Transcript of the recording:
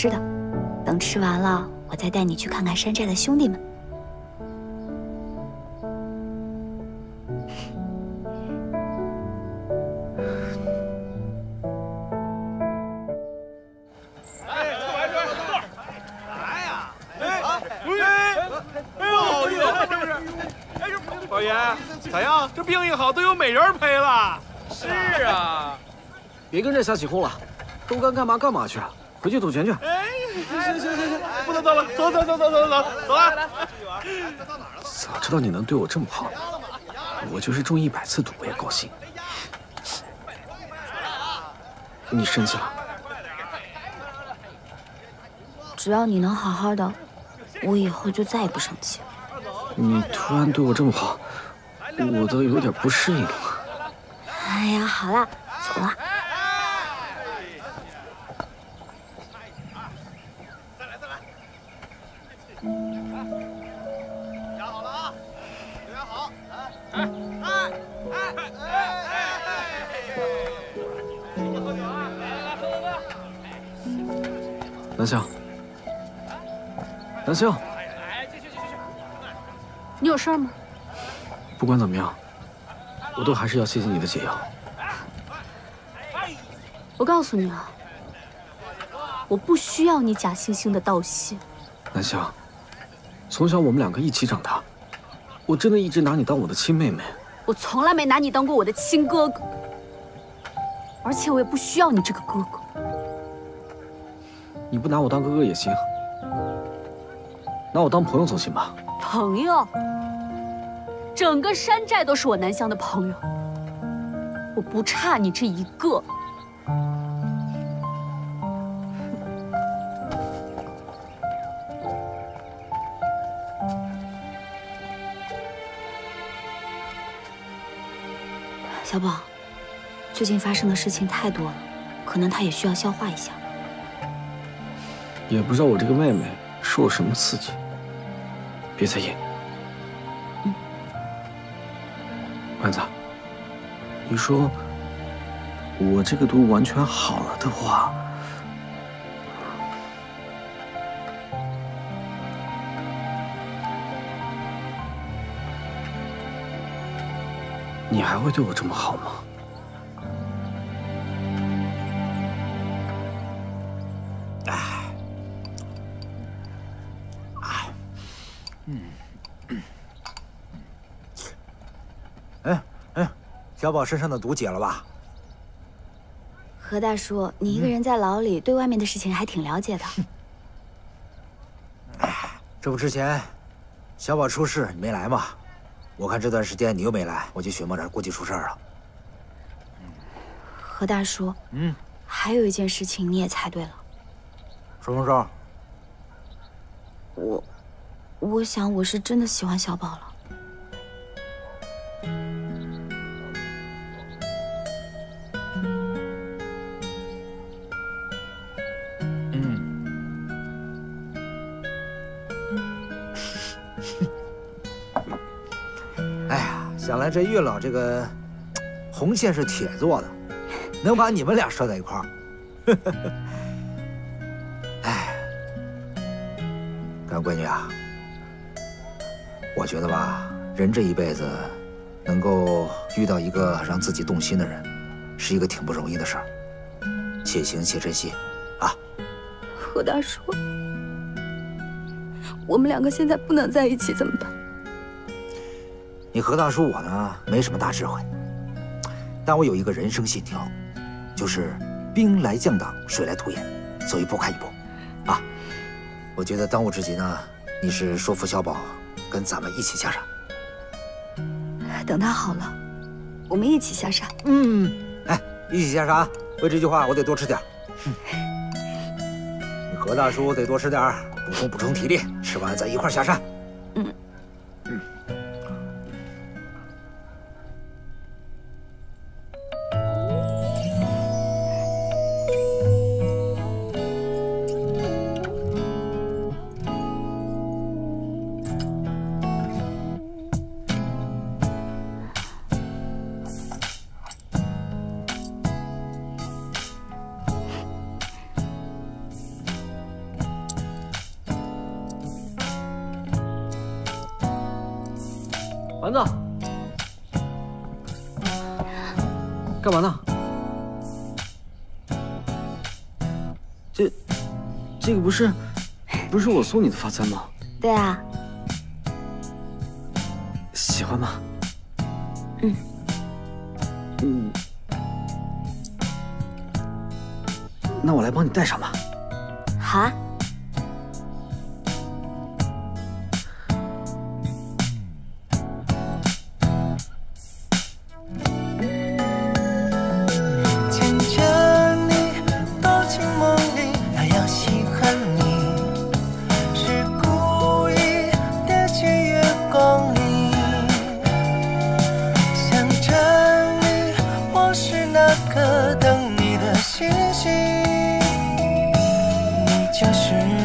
吃的，等吃完了，我再带你去看看山寨的兄弟们。哎，坐，来呀！哎，好运了，是不是？哎，这宝爷咋样？这病一好，都有美人陪了。是啊，别跟这瞎起哄了，都该干嘛干嘛去啊！ 回去赌钱去！哎，行，不能动了，走啊！早知道你能对我这么好，我就是中100次赌我也高兴。你生气了？只要你能好好的，我以后就再也不生气了。你突然对我这么好，我都有点不适应了。哎呀，好了，走了。 南秀，你有事吗？不管怎么样，我都还是要谢谢你的解药。我告诉你啊，我不需要你假惺惺的道谢。南秀，从小我们两个一起长大，我真的一直拿你当我的亲妹妹。我从来没拿你当过我的亲哥哥，而且我也不需要你这个哥哥。 你不拿我当哥哥也行，拿我当朋友总行吧？朋友，整个山寨都是我南湘的朋友，我不差你这一个。小宝，最近发生的事情太多了，可能他也需要消化一下。 也不知道我这个妹妹受了什么刺激，别在意。丸子，你说我这个毒完全好了的话，你还会对我这么好吗？ 小宝身上的毒解了吧？何大叔，你一个人在牢里，对外面的事情还挺了解的。这不之前小宝出事你没来吗？我看这段时间你又没来，我就寻摸着，估计出事了。何大叔，还有一件事情你也猜对了。什么事？我想我是真的喜欢小宝了。 想来这月老这个红线是铁做的，能把你们俩拴在一块儿。哎，干闺女啊，我觉得吧，人这一辈子能够遇到一个让自己动心的人，是一个挺不容易的事儿，且行且珍惜啊。何大叔，我们两个现在不能在一起怎么办？ 你何大叔我呢，没什么大智慧，但我有一个人生信条，就是兵来将挡，水来土掩，走一步看一步，啊！我觉得当务之急呢，你是说服小宝跟咱们一起下山。等他好了，我们一起下山。哎，一起下山啊！为这句话我得多吃点。你何大叔得多吃点，补充体力，吃完咱一块下山。丸子，干嘛呢？这个不是我送你的发簪吗？对啊。喜欢吗？嗯。嗯。那我来帮你戴上吧。好啊。 就是。